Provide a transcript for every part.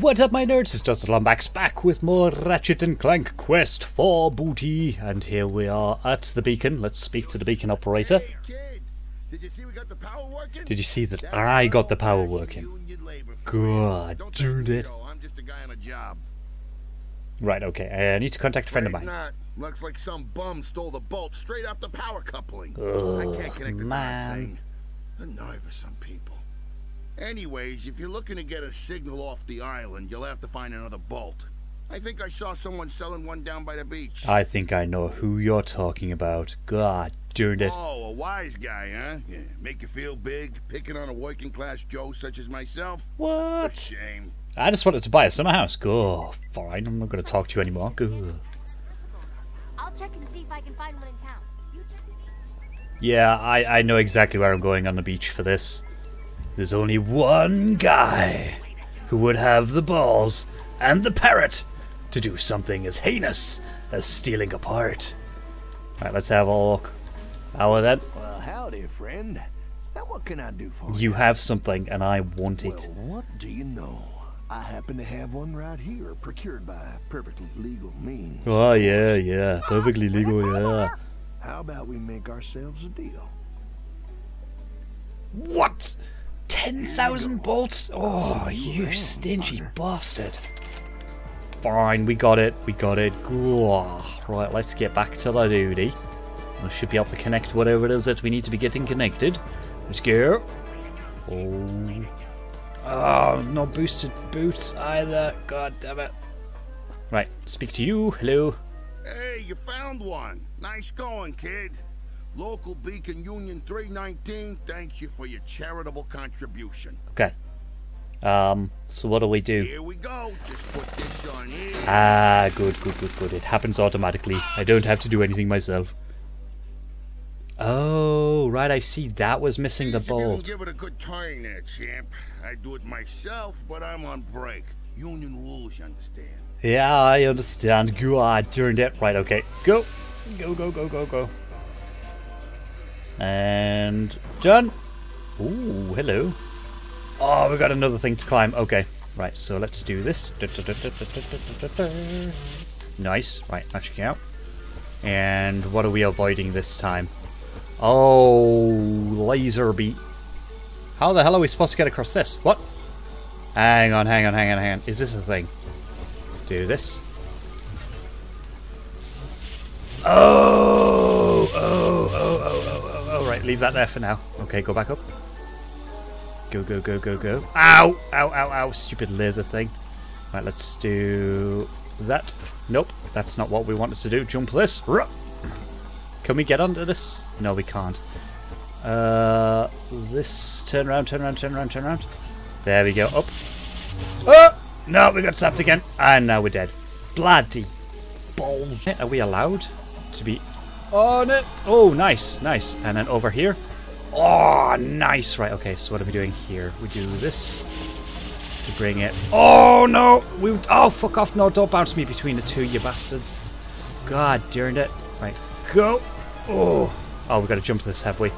What up, my nerds? It's Toasted Lombax back with more Ratchet and Clank Quest for Booty, and here we are at the beacon. Let's speak to the beacon operator. Hey, kid. Did you see we got the power working? Did you see that I got the power working? God, dude it. I'm just a guy on a job. Right, okay. I need to contact a friend of mine. Looks like some bum stole the bolt straight off the power coupling. Oh, I can't connect the thing. The nerve of some people. Anyways, if you're looking to get a signal off the island, you'll have to find another bolt. I think I saw someone selling one down by the beach. I think I know who you're talking about. God darn it. Oh, a wise guy, huh? Yeah, make you feel big, picking on a working class Joe such as myself. What? Shame. I just wanted to buy a summer house. Go, fine. I'm not going to talk to you anymore. Go. I'll check and see if I can find one in town. You check the beach. Yeah, I know exactly where I'm going on the beach for this. There's only one guy who would have the balls and the parrot to do something as heinous as stealing a part. Alright, let's have a look. How are that? Well, howdy, friend. Now, what can I do for you? You have something, and I want it. Well, what do you know? I happen to have one right here, procured by perfectly legal means. Oh, yeah, yeah. Perfectly legal, yeah. How about we make ourselves a deal? What? 10,000 bolts? Oh, you stingy bastard. Fine, we got it. We got it. Right, let's get back to the duty. I should be able to connect whatever it is that we need to be getting connected. Let's go. Oh, no boosted boots either. God damn it. Right, speak to you. Hello. Hey, you found one. Nice going, kid. Local Beacon Union 319 thanks you for your charitable contribution. Okay. So what do we do? Here we go. Just put this on here. Ah, good. It happens automatically. I don't have to do anything myself. Oh, right, I see. That was missing the bolt. Give it a good turn there, champ. I do it myself, but I'm on break. Union rules, you understand? Yeah, I understand. God, turned it. Right, okay. Go. Go. And done. Ooh, hello. Oh, we got another thing to climb. Okay, right. So let's do this. Nice. Right, magic out. And what are we avoiding this time? Oh, laser beat. How the hell are we supposed to get across this? What? Hang on. Is this a thing? Do this. Oh. Right, leave that there for now. Okay, go back up. Go. Ow. Stupid laser thing. Right, let's do that. Nope, that's not what we wanted to do. Jump this. Can we get onto this? No, we can't. This. Turn around. There we go. Up. Oh! No, we got zapped again. And now we're dead. Bloody balls. Are we allowed to be... on it. Oh, nice. And then over here. Oh, nice. Right, okay, so what are we doing here? We do this to bring it. Oh, no. Oh, fuck off. No, don't bounce me between the two, you bastards. God darn it. Right, go. Oh, we've got to jump to this, have we?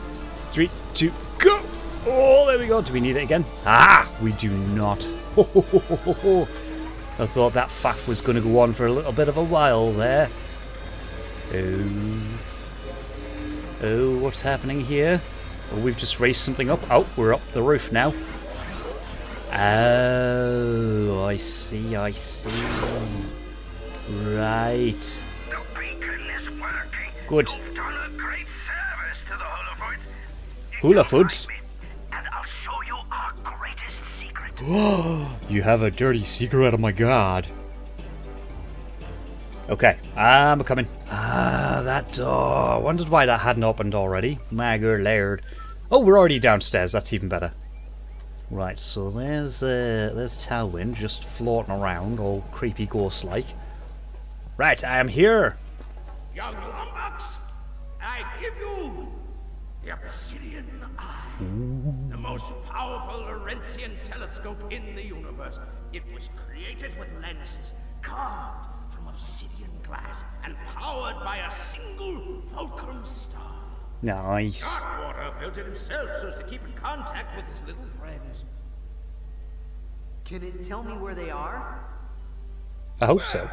3, 2, go. Oh, there we go. Do we need it again? Ah, we do not. I thought that faff was going to go on for a little bit of a while there. Oh, what's happening here? Oh, we've just raised something up. Oh, we're up the roof now. Oh, I see. Right. The beacon is working. Good. You've done a great service to the Hoolefar. Hoolefar? And I'll show you our greatest secret. You have a dirty secret, oh my god. Okay, I'm coming. Ah, that door. I wondered why that hadn't opened already. Magger Laird. Oh, we're already downstairs. That's even better. Right, so there's Talwyn just floating around, all creepy ghost-like. Right, I am here. Young Lombax, I give you the Obsidian Eye. Ooh. The most powerful Lorentzian telescope in the universe. It was created with lenses carved from obsidian glass and powered by a single Fulcrum star. Nice. Darkwater built it himself so as to keep in contact with his little friends. Can it tell me where they are? I hope so.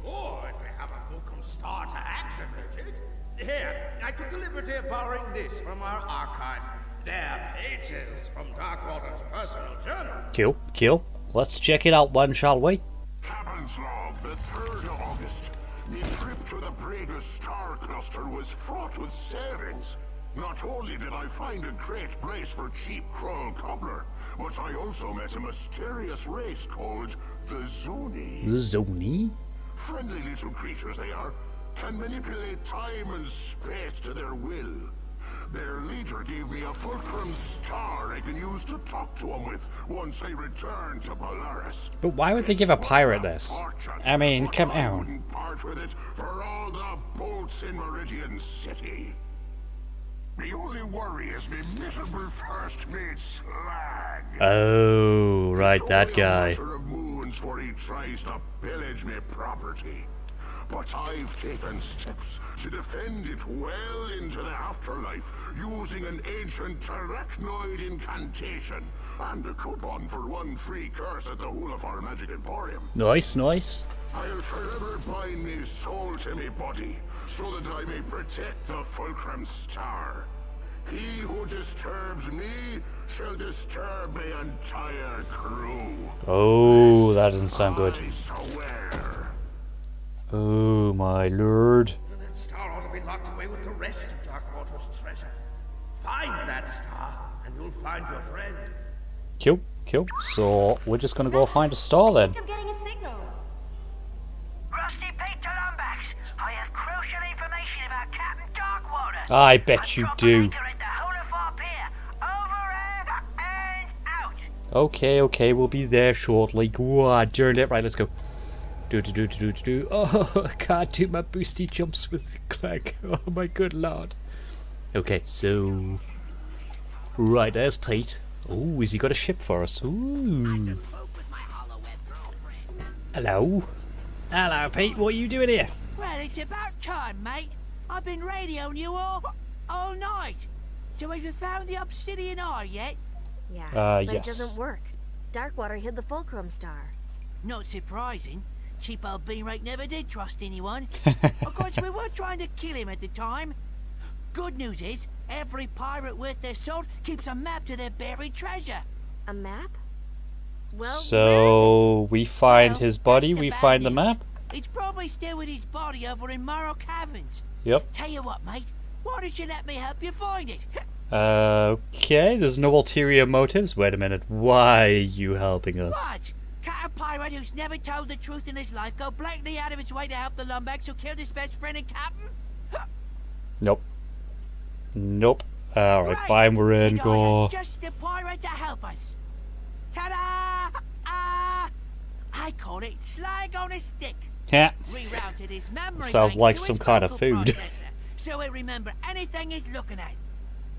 Sure, if they have a Fulcrum star to activate it. Here, I took the liberty of borrowing this from our archives. They're pages from Darkwater's personal journal. Cool, cool. Let's check it out then, shall we? Caverns log, the 3rd of August. The trip to the Breeder's star cluster was fraught with savings. Not only did I find a great place for cheap Kroll cobbler, but I also met a mysterious race called the Zoni. The Zoni? Friendly little creatures they are, can manipulate time and space to their will. Their leader gave me a Fulcrum star I can use to talk to him with once I return to Polaris. But why would they give a pirate this? I mean, come on. Part with it for all the bolts in Meridian City. The only worry is me miserable first mate Slag. Oh, right, that guy. Of moons for he tries to pillage me property. But I've taken steps to defend it well into the afterlife using an ancient Tarachnoid incantation and a coupon for one free curse at the Hoolefar Magic Emporium. Nice, nice. I'll forever bind me soul to me body so that I may protect the Fulcrum star. He who disturbs me shall disturb my entire crew. Oh, that doesn't sound good. I swear. Oh my lord. That star ought to be locked away with the rest of Darkwater's treasure. Find that star and you'll find your friend. Cool, cool. So we're just gonna go find a star then. I'm getting a signal. Rusty Pete to Lombax. I have crucial information about Captain Darkwater. I bet you do. Okay, okay, we'll be there shortly. God, during it. Right, let's go. Do. Oh, I can't do my boosty jumps with the Clank. Oh my good lord. Okay, so right, there's Pete. Oh, has he got a ship for us? Ooh. Hello. Hello, Pete. What are you doing here? Well, it's about time, mate. I've been radioing you all night. So have you found the Obsidian Eye yet? Yeah. But yes. It doesn't work. Darkwater hid the Fulcrum star. Not surprising. Cheap old B-Rake never did trust anyone. Of course, we were trying to kill him at the time. Good news is, every pirate worth their salt keeps a map to their buried treasure. A map? Well, so we find his body, we find the map. It's probably still with his body over in Morrow Caverns. Yep. Tell you what, mate, why don't you let me help you find it? Okay, there's no ulterior motives. Wait a minute, why are you helping us? What? Can't a pirate who's never told the truth in his life go blankly out of his way to help the Lombax who killed his best friend and captain? Nope. Nope. Alright, right. Fine, we're in. Go. Just the pirate to help us. Ta-da! I call it Slag on a stick. Yeah. Rerouted his memory. Sounds like some kind of food. So he'll remember anything he's looking at.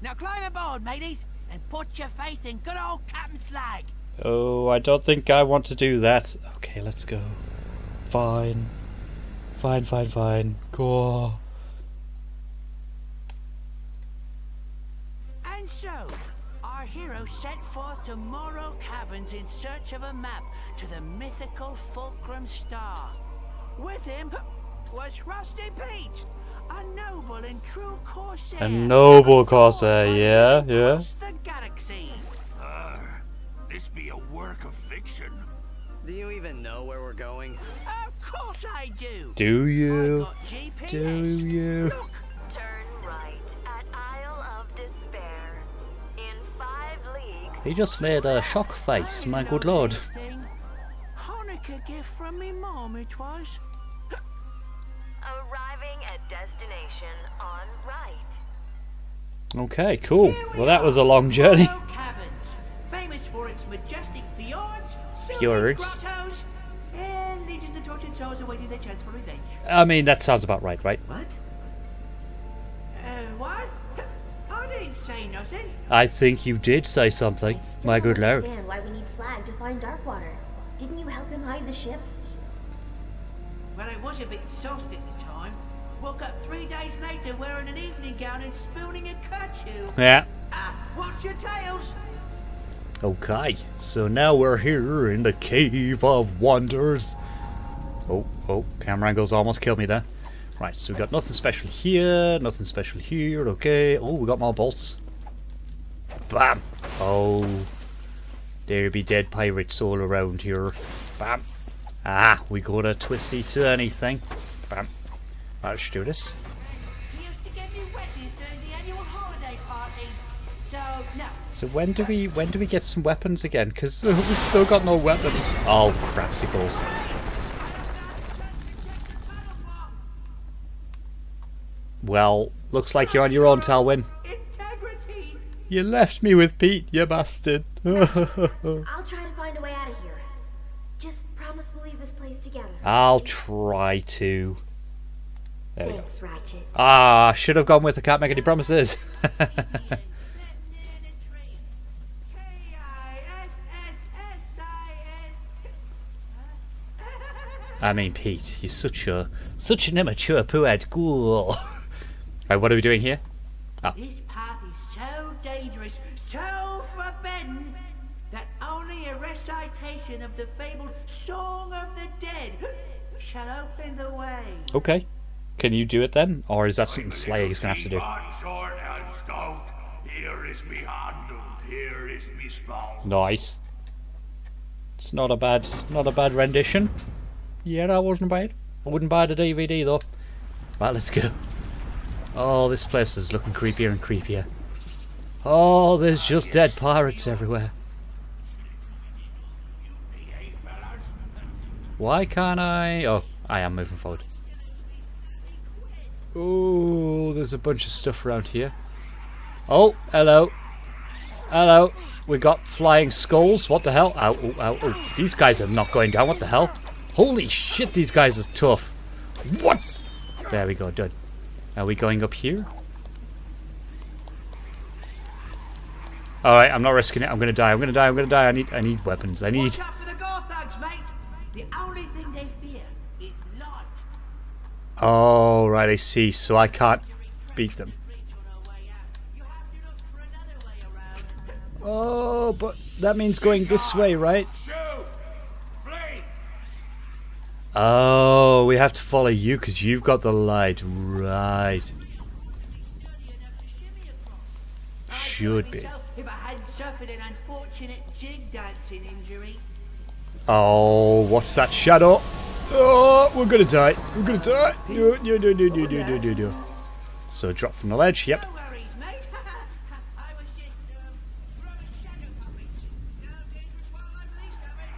Now climb aboard, mateys, and put your faith in good old Captain Slag. Oh, I don't think I want to do that. Okay, let's go. Fine. Fine. Go. And so, our hero set forth to Morrow Caverns in search of a map to the mythical Fulcrum star. With him was Rusty Pete, a noble and true corsair. A noble corsair, yeah. The galaxy. This be a work of fiction. Do you even know where we're going? Of course I do. Do you? Do you? Look. Turn right at Isle of Despair. In 5 leagues. He just made a shock face, my good lord. Hanukkah gift from me mom it was. Arriving at destination on right. Okay, cool. Well, that was a long journey. Famous for its majestic fjords, grottos, and legions of tortured souls awaiting their chance for revenge. I mean, that sounds about right, right? What? What? I didn't say nothing. I think you did say something, my good lord. I understand why we need Slag to find Darkwater. Didn't you help him hide the ship? Well, I was a bit exhausted at the time. Woke up 3 days later wearing an evening gown and spooning a kerchief. Yeah. Watch your tails. Okay, so now we're here in the Cave of Wonders. Oh, camera angles almost killed me there. Right, so we got nothing special here, nothing special here, okay. Oh, we got more bolts. Bam! Oh, there be dead pirates all around here. Bam! Ah, we got a twisty turny thing. Bam! Right, let's do this. So when do we get some weapons again? Because we've still got no weapons. Oh, crapsicles. Well, looks like you're on your own, Talwyn. Integrity. You left me with Pete, you bastard. I'll try to find a way out of here. Just promise we'll leave this place together. I'll try to. There we go. Thanks, Ratchet. Ah, should have gone with the can't make any promises. I mean, Pete, you're such an immature poo-head ghoul. Right, what are we doing here? Oh. This path is so dangerous, so forbidden, that only a recitation of the fabled Song of the Dead shall open the way. Okay. Can you do it then? Or is that something Slag is going to have to do? And stout. Here is me handle, here is me spell. Nice. It's not a bad rendition. Yeah, that wasn't bad. I wouldn't buy the DVD though. Right, let's go. Oh, this place is looking creepier and creepier. Oh, there's just dead pirates everywhere. Why can't I? Oh, I am moving forward. Oh, there's a bunch of stuff around here. Oh, hello. Hello. We got flying skulls. What the hell? Ow, ow, ow, ow. These guys are not going down. What the hell? Holy shit, these guys are tough. What? There we go, done. Are we going up here? Alright, I'm not risking it. I'm gonna die. I need weapons. Watch out for the Gorthugs, mate. The only thing they fear is light. Oh, right, I see. So I can't beat them. Oh, but that means going this way, right? Oh, we have to follow you because you've got the light, right? Should be. Oh, what's that shadow? Oh, we're gonna die. We're gonna die. No. So drop from the ledge. Yep.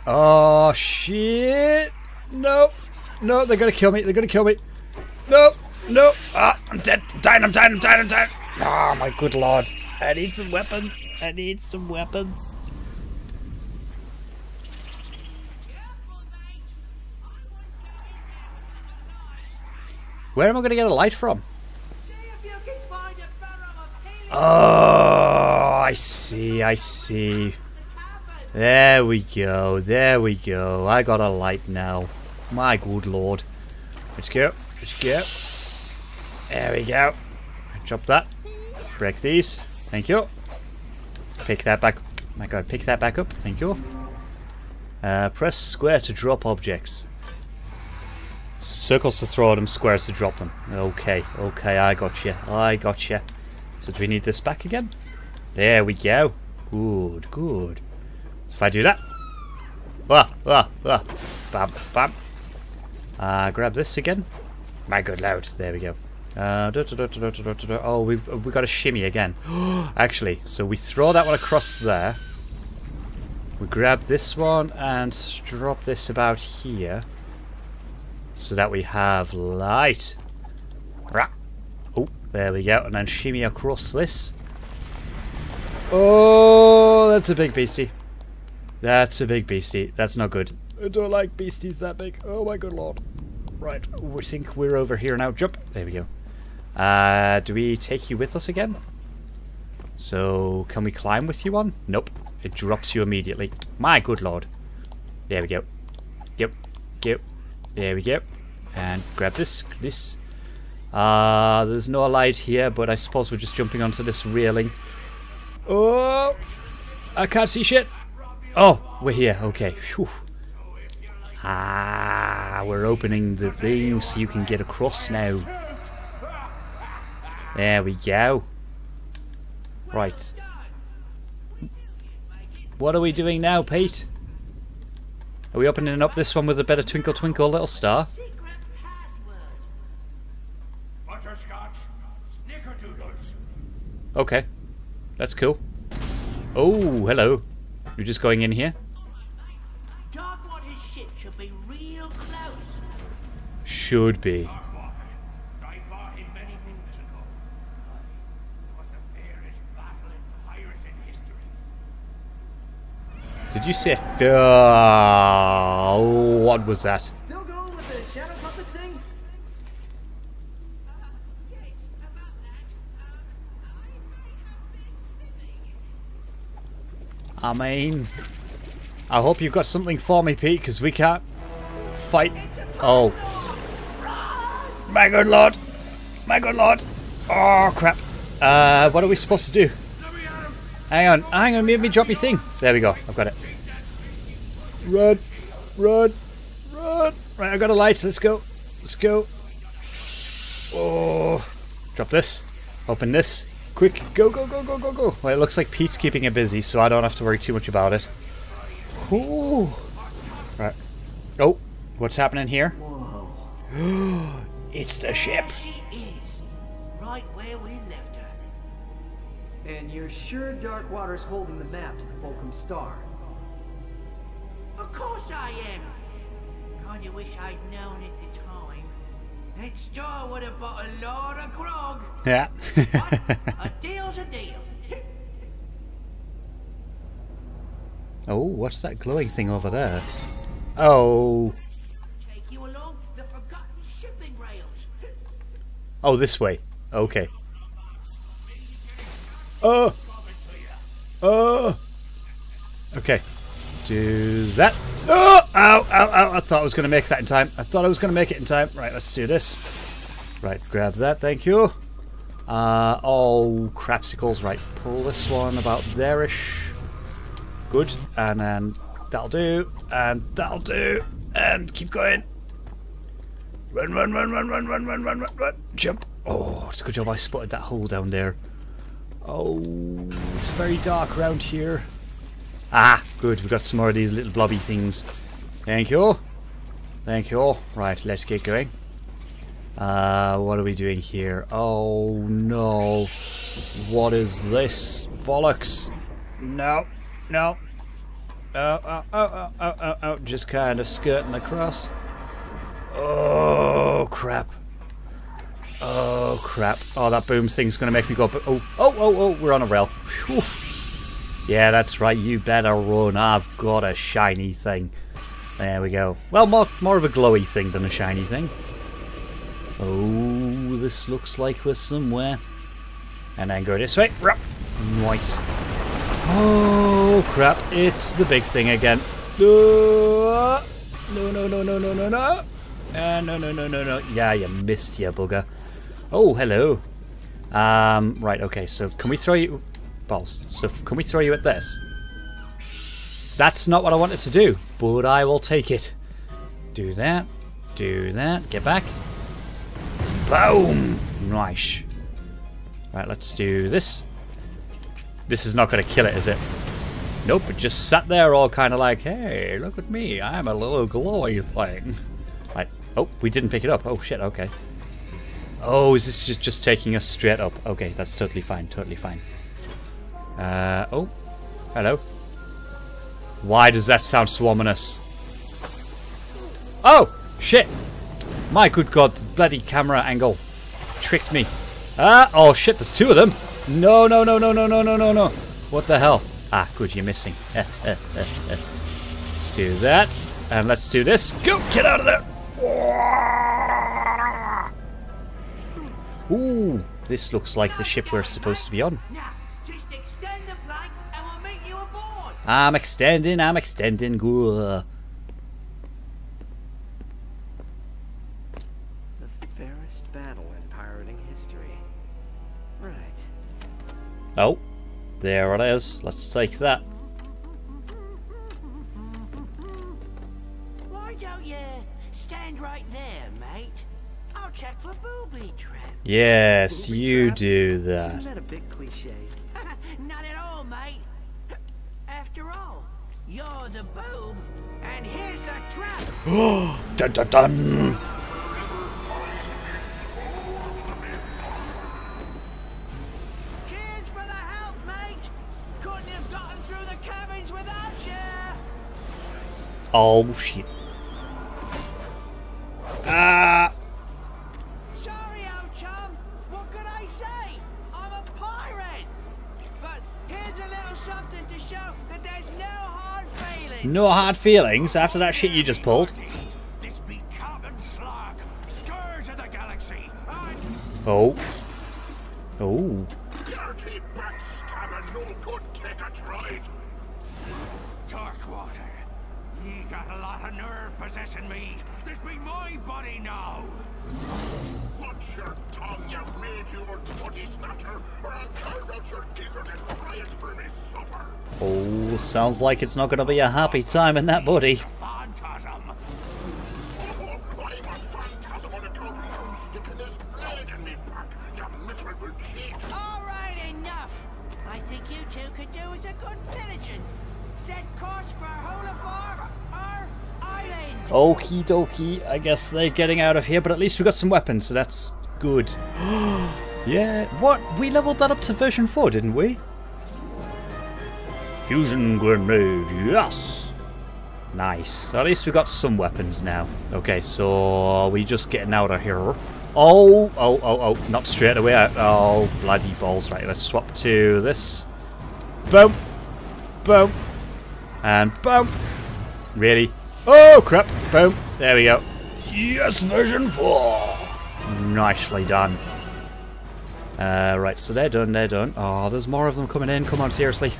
Oh shit. No, they're gonna kill me, No, ah, I'm dead. Oh my good lord. I need some weapons. Where am I gonna get a light from? Oh, I see. There we go. I got a light now. My good lord. Let's go. There we go. Drop that. Break these. Thank you. Pick that back. My god, pick that back up. Thank you. Press square to drop objects. Circles to throw them, squares to drop them. Okay, I got you. So do we need this back again? There we go. Good. So if I do that, bam. Grab this again. My good lord, there we go. Oh, we got a shimmy again. Actually, so we throw that one across there. We grab this one and drop this about here, so that we have light. Oh, there we go, and then shimmy across this. Oh, that's a big beastie. That's not good. I don't like beasties that big. Oh my good lord. Right, we think we're over here now. Jump. There we go. Do we take you with us again? So, can we climb with you on? Nope. It drops you immediately. My good lord. There we go. Yep. There we go. And grab this. There's no light here, but I suppose we're just jumping onto this railing. Oh! I can't see shit. Oh, we're here. Okay. Whew. Ah, we're opening the thing so you can get across now. There we go. Right. What are we doing now, Pete? Are we opening up this one with a better twinkle twinkle little star? Okay. That's cool. Oh, hello. You're just going in here? Darkwater's ship should be real close. Should be. Did you say what was that? Still going with the shadow puppet thing? Yes, about that. I mean, I hope you've got something for me, Pete, because we can't fight. Oh. My good lord. My good lord. Oh, crap. What are we supposed to do? Hang on, make me drop your thing. There we go, I've got it. Run, run, run. Right, I've got a light, let's go. Let's go. Oh, drop this. Open this. Quick, go, go, go, go, go, go. Well, it looks like Pete's keeping it busy, so I don't have to worry too much about it. Ooh. Right. Oh, what's happening here? It's the ship. And you're sure Darkwater's holding the map to the Fulcrum Star? Of course I am! Kinda wish I'd known at the time. That star would have bought a lot of grog! Yeah. A deal's a deal! Oh, what's that glowing thing over there? Oh! Take you along the forgotten shipping rails! Oh, this way. Okay. Oh! Oh! Okay. Do that. Oh! Ow! Ow! Ow! I thought I was going to make that in time. I thought I was going to make it in time. Right, let's do this. Right, grab that. Thank you. Oh, crapsicles. Right, pull this one about there-ish. Good. And then that'll do. And that'll do. And keep going. Run, run, run, run, run, run, run, run, run, run. Jump. Oh, it's a good job I spotted that hole down there. Oh, it's very dark around here. Ah, good. We've got some more of these little blobby things. Thank you. Thank you. Right, let's get going. What are we doing here? Oh, no. What is this? Bollocks. No, no. Oh. Just kind of skirting across. Oh, crap. Oh crap! Oh, that boom thing's gonna make me go. Oh, oh, oh, oh! We're on a rail. Whew. Yeah, that's right. You better run. I've got a shiny thing. There we go. Well, more of a glowy thing than a shiny thing. Oh, this looks like we're somewhere. And then go this way. Nice. Oh crap! It's the big thing again. No! No! No! No! No! No! No! No! No! No! No! No! Yeah, you missed, you bugger. Oh, hello. Right, okay, so can we throw you... Balls. So can we throw you at this? That's not what I wanted to do, but I will take it. Do that. Do that. Get back. Boom! Nice. Right, let's do this. This is not going to kill it, is it? Nope, it just sat there all kind of like, hey, look at me, I'm a little glowy thing. Right. Oh, we didn't pick it up. Oh, shit, okay. Oh, is this just taking us straight up? Okay, that's totally fine, totally fine. Oh, hello. Why does that sound so ominous? Oh, shit. My good god, the bloody camera angle tricked me. Oh shit, there's two of them. No, no, no, no, no, no, no, no, no. What the hell? Ah, good, you're missing. Let's do that. And let's do this. Go, get out of there. Ooh, this looks like the ship we're supposed to be on. Now, just extend the flag and we'll meet you aboard. I'm extending, go. The fairest battle in pirating history. Right. Oh, there it is. Let's take that. stand right there, mate. I'll check for booby traps. Yes, booby you traps? Do that. Isn't that a big cliche? Not at all, mate. After all, you're the boob, and here's the trap. Oh, dun dun dun. Cheers for the help, mate. Couldn't have gotten through the caverns without you. Oh shit. Ah. Sorry, old chum. What could I say? I'm a pirate. But here's a little something to show that there's no hard feelings. No hard feelings after that shit you just pulled. This be carbon slag, scourge of the galaxy. Oh. Oh. Dirty backstabber, no good Tarachnoid. Darkwater. You got a lot of nerve possessing me. This be my body now. Watch your tongue, you made-humored body snatcher, or I'll carve out your gizzard and fry it for me supper. Oh, sounds like it's not going to be a happy time in that body. Phantasm. Oh, I'm a phantasm on account of you sticking this blade in me back, you miserable cheat. All right, enough. I think you two could do as a good pillaging. Set course for Hoolefar, our island. Okie dokie, I guess they're getting out of here, but at least we got some weapons, so that's good. Yeah, what? We leveled that up to version 4, didn't we? Fusion grenade, yes! Nice, at least we got some weapons now. Okay, so we're just getting out of here. Oh, oh, oh, oh, not straight away. Oh, bloody balls. Right, let's swap to this. Boom, boom. And boom! Really? Oh crap! Boom! There we go. Yes, version 4! Nicely done. Right, so they're done, they're done. Oh, there's more of them coming in. Come on, seriously.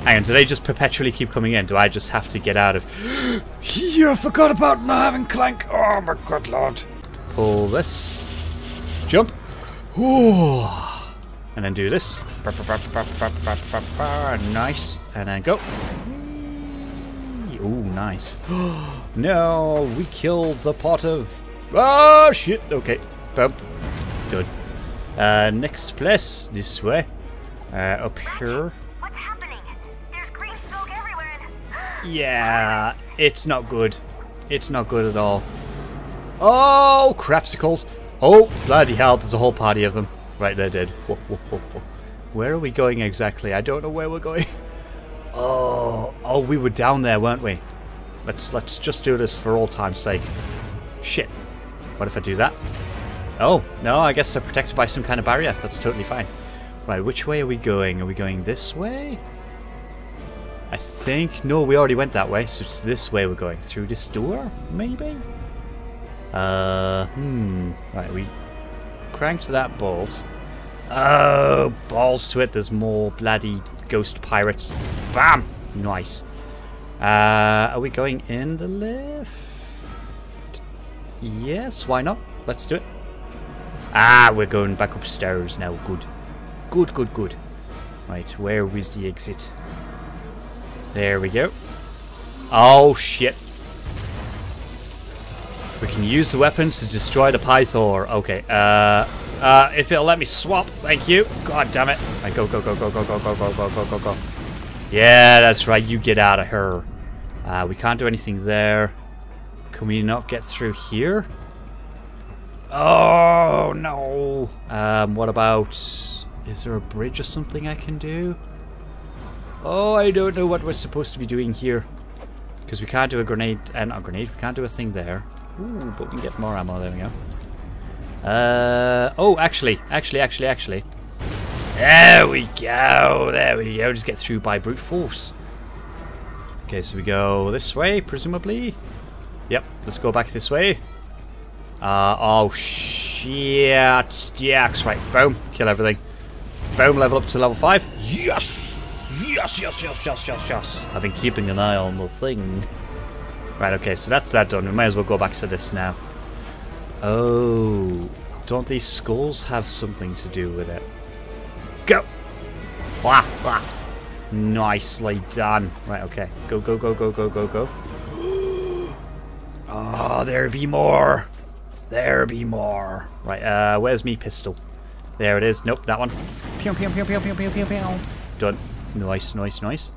Hang on, do they just perpetually keep coming in? Do I just have to get out of... I forgot about not having Clank! Oh my good lord. Pull this. Jump. Ooh. And then do this. Nice. And then go. Ooh, nice. No, we killed the pot of... Oh, shit. Okay. Boom. Good. Next place. This way. Up here. What's happening? There's green smoke everywhere. Yeah, it's not good. It's not good at all. Oh, crapsicles. Oh, bloody hell. There's a whole party of them. Right, they're dead. Whoa, whoa, whoa, whoa. Where are we going exactly? I don't know where we're going. Oh, oh, we were down there, weren't we? Let's just do this for all time's sake. Shit. What if I do that? Oh, no, I guess they're protected by some kind of barrier. That's totally fine. Right, which way are we going? Are we going this way? I think... No, we already went that way, so it's this way we're going. Through this door, maybe? Right, we cranked that bolt. Oh, balls to it. There's more bloody... ghost pirates. Bam! Nice. Are we going in the lift? Yes, why not? Let's do it. Ah, we're going back upstairs now. Good. Good, good, good. Right, where is the exit? There we go. Oh, shit. We can use the weapons to destroy the Pythor. Okay, if it'll let me swap, thank you. God damn it. Right, go, go, go, go, go, go, go, go, go, go, go, go. Yeah, that's right. You get out of her. We can't do anything there. Can we not get through here? Oh, no. What about... Is there a bridge or something I can do? Oh, I don't know what we're supposed to be doing here. Because we can't do a grenade... not a grenade. We can't do a thing there. Ooh, but we can get more ammo. There we go. Oh, actually. There we go, Just get through by brute force. Okay, so we go this way, presumably. Yep, let's go back this way. Oh, shit. Yes, right, boom. Kill everything. Boom, level up to level 5. Yes! Yes. I've been keeping an eye on the thing. Right, okay, so that's that done. We may as well go back to this now. Oh, don't these skulls have something to do with it? Go! Wah, wah. Nicely done. Right, okay. Go, go, go, go, go, go, go. Oh, Oh, there be more. There be more. Right, where's me pistol? There it is. Nope, that one. Pew, pew, pew, pew, pew, pew, pew, pew. Done. Nice, nice, nice.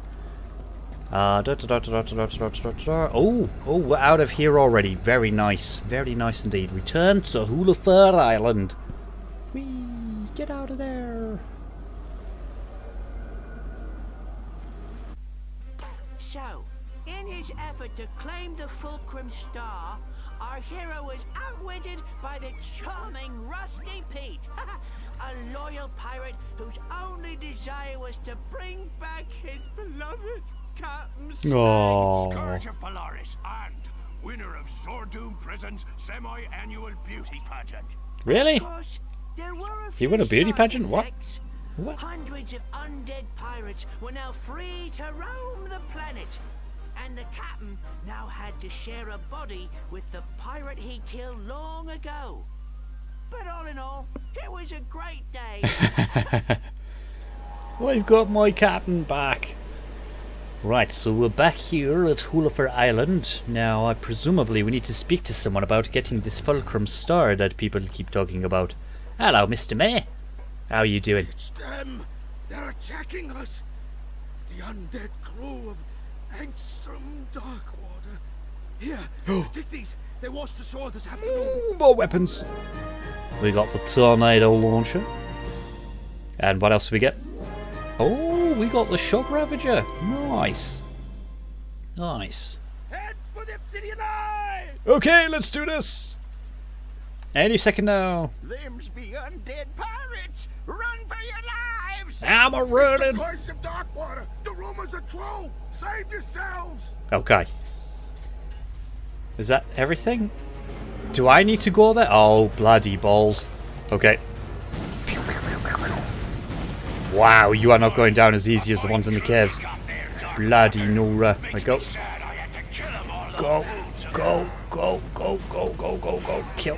Oh, oh, we're out of here already. Very nice indeed. Return to Hoolefar Island. Whee, get out of there. So, in his effort to claim the Fulcrum Star, our hero was outwitted by the charming Rusty Pete, a loyal pirate whose only desire was to bring back his beloved Captain Slag, Scourge of Polaris, and winner of Sordoom Prison's semi-annual beauty pageant. Really? You won a beauty pageant? What? What? Hundreds of undead pirates were now free to roam the planet, and the captain now had to share a body with the pirate he killed long ago. But all in all, it was a great day. I've got my captain back. Right, so we're back here at Hoolefar Island. Now, presumably we need to speak to someone about getting this Fulcrum Star that people keep talking about. Hello, Mr. May. How are you doing? It's them. They're attacking us. The undead crew of Angstrom Darkwater. Here, take these. They washed ashore this afternoon. Ooh, more weapons. We got the tornado launcher. And what else do we get? Oh, we got the shock ravager. Nice. Nice. Head for the Obsidian Eye. Okay, let's do this. Any second now. Limbs be undead pirates. Run for your lives. I'm a running. The curse of Darkwater. The rumors are true. Save yourselves. Okay. Is that everything? Do I need to go there? Oh, bloody balls. Okay. Wow, you are not going down as easy as the ones in the caves. Bloody Nora. Right, go. Go. Go. Go. Go. Go. Go. Go. Go. Kill.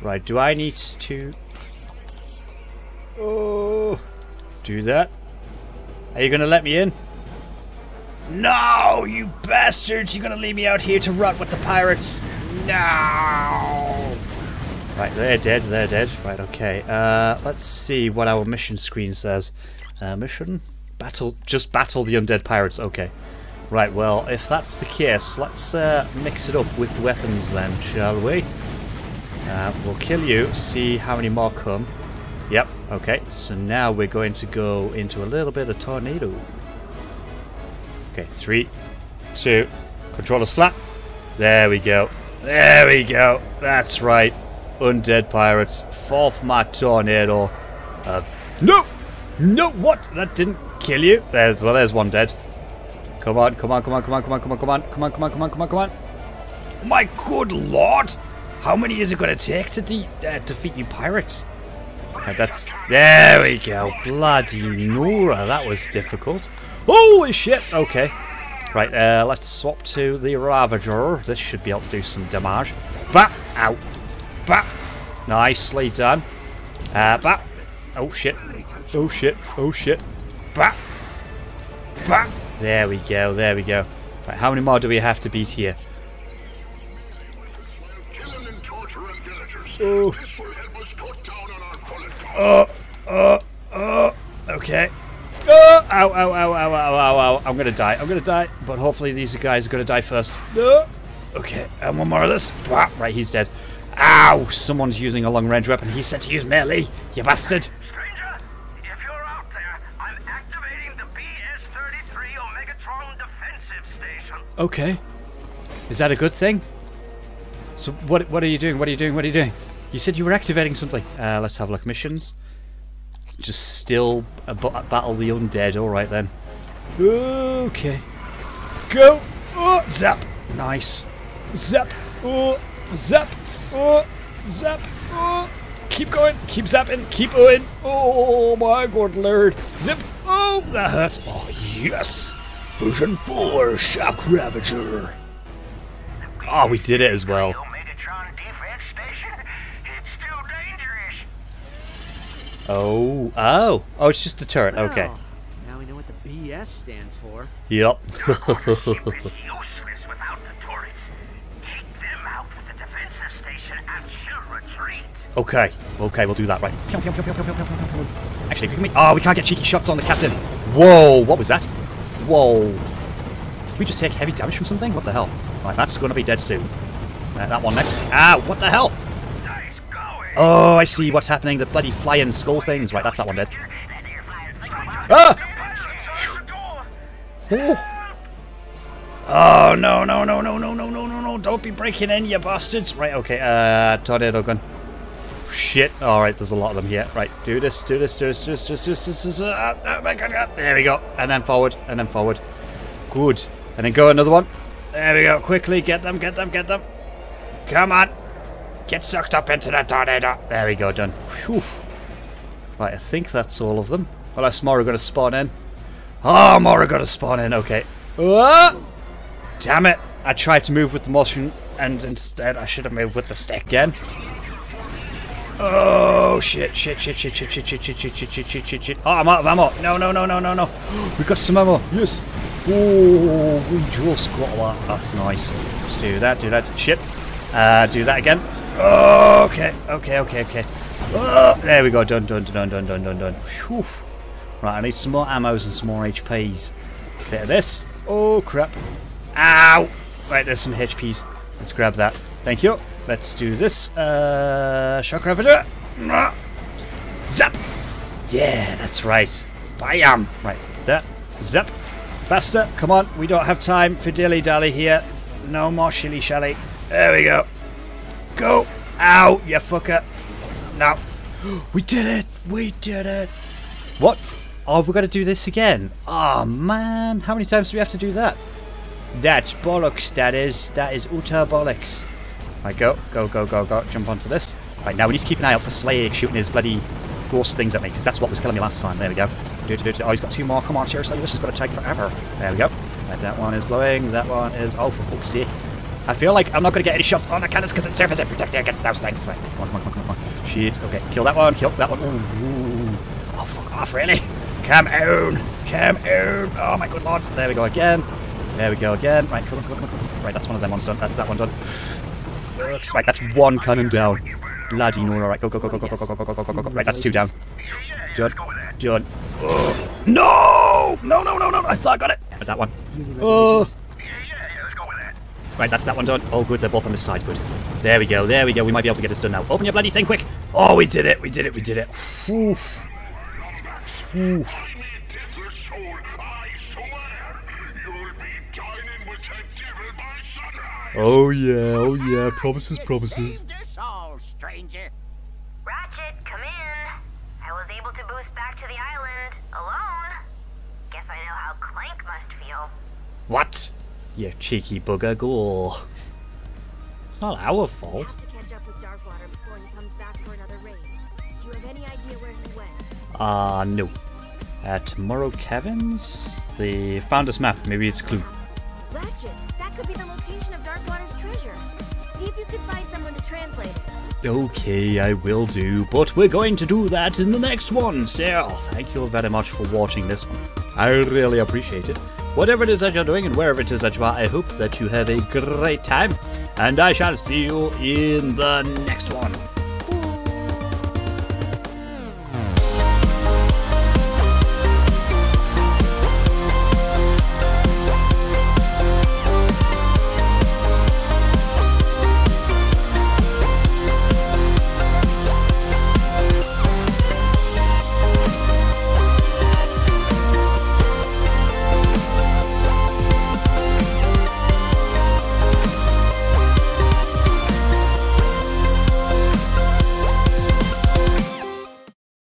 Right, do I need to... Oh, do that? Are you going to let me in? No, you bastards! You're going to leave me out here to rot with the pirates! No! Right, they're dead, they're dead. Right, okay. Let's see what our mission screen says. Mission? Battle... Just battle the undead pirates, okay. Right, well, if that's the case, let's mix it up with weapons then, shall we? We'll kill you, see how many more come. Yep, okay, so now we're going to go into a little bit of tornado. Okay, 3, 2, controllers flat. There we go. There we go. That's right. Undead pirates. Fall for my tornado. No! No, what? That didn't kill you? There's, well, there's one dead. Come on, come on, come on, come on, come on, come on, come on, come on, come on, come on, come on, come on. My good lord! How many is it going to take to defeat you pirates? That's... There we go. Bloody Nora. That was difficult. Holy shit. Okay. Right, let's swap to the Ravager. This should be able to do some damage. Bap. Out. Bap. Nicely done. Bap. Oh shit. Oh shit. Oh shit. Bap. Bap. There we go. There we go. Right, how many more do we have to beat here? Oh. Okay. Oh, ow, ow, ow, ow, ow, ow, ow. I'm gonna die. I'm gonna die. But hopefully these guys are gonna die first. Oh. Okay, and one more of this. Bah. Right, he's dead. Ow! Someone's using a long-range weapon. He said to use melee. You bastard. Stranger, if you're out there, I'm activating the BS-33 Omegatron defensive station. Okay. Is that a good thing? So what are you doing? What are you doing? What are you doing? You said you were activating something. Let's have a look. Missions. Just still battle the undead. All right then. Okay. Go. Oh, zap. Nice. Zap. Oh, zap. Oh, zap. Oh. Keep going. Keep zapping. Keep going. Oh my god, lord. Zip. Oh, that hurts. Oh yes. Version 4 shock ravager. Oh, we did it as well. Oh, oh, oh! It's just a turret. Okay. Now we know what the BS stands for. Yep. Okay, okay, we'll do that, right. Actually, if we can... Oh, we can't get cheeky shots on the captain. Whoa, what was that? Whoa. Did we just take heavy damage from something? What the hell? Right, that's going to be dead soon. That one next. Ah, what the hell? Oh, I see what's happening. The bloody flying skull things. Right, that's that one dead. Ah! Oh, no, no, no, no, no, no, no, no, no. Don't be breaking in, you bastards. Right, okay. Tornado gun. Shit. Alright, there's a lot of them here. Right, do this, do this, do this, do this, do this, do this. There we go. And then forward, and then forward. Good. And then go another one. There we go. Quickly, get them, get them, get them. Come on. Get sucked up into that tornado. There we go, done. Whew. Right, I think that's all of them. Unless more are going to spawn in. Oh, more are going to spawn in. Okay. Oh! Damn it. I tried to move with the motion, and instead I should have moved with the stick again. Oh shit, shit, shit, shit, shit, shit, shit, shit, shit, shit, shit, shit, shit, shit. Oh, I'm out of ammo. No, no, no, no, no, no. We got some ammo. Yes. Oh, we just got that. That's nice. Just do that, do that. Shit. Do that again. Okay, okay, okay, okay. There we go. Done, done, done, done, done, done, done. Whew. Right, I need some more ammos and some more HPs. Bit of this. Oh, crap. Ow. Right, there's some HPs. Let's grab that. Thank you. Let's do this. Shock Ravager. Zap. Yeah, that's right. Bam. Right, there. Zap. Faster. Come on. We don't have time for dilly-dally here. No more shilly-shally. There we go. Go. Ow, you fucker. No. We did it. We did it. What? Oh, we're going to do this again. Oh, man. How many times do we have to do that? That's bollocks, that is. That is utter bollocks. Right, go, go, go, go, go. Jump onto this. Right, now we need to keep an eye out for Slag shooting his bloody ghost things at me, because that's what was killing me last time. There we go. Do, do, do. Oh, he's got two more. Come on, seriously, this is going to take forever. There we go. Right, that one is blowing. That one is... Oh, for fuck's sake. I feel like I'm not going to get any shots on the cannons because I'm 10% protected against those things. Right, come on, come on, come on, come on. Shit. Okay, kill that one, kill that one. Ooh. Oh, fuck off, really? Come on. Come on. Oh, my good lord. There we go again. There we go again. Right, come on, come on, come on. Right, that's one of them ones done. That's that one done. Right, that's one cannon down. Bloody no. Alright, go, go, go, go, go, go, go, go, go, go, go, go. Right, that's two down. Done. Done. No! No, no, no, no. I thought I got it. But that one. Oh. Right, that's that one done. Oh, good. They're both on this side. Good. There we go. There we go. We might be able to get this done now. Open your bloody thing quick. Oh, we did it. We did it. We did it. Oof. Oof. Oh yeah, oh yeah, promises, promises. All, stranger. Ratchet, come in. I was able to boost back to the island, alone. Guess I know how Clank must feel. What? You cheeky bugger, go. It's not our fault. We have to catch up with Darkwater before he comes back for another raid. Do you have any idea where he went? No. At Morrow Caverns? They found this map, maybe it's clue. Ratchet, that could be the location of Darkwater's treasure. See if you can find someone to translate it. Okay, I will do, but we're going to do that in the next one, so thank you very much for watching this one. I really appreciate it. Whatever it is that you're doing and wherever it is that you are, I hope that you have a great time, and I shall see you in the next one.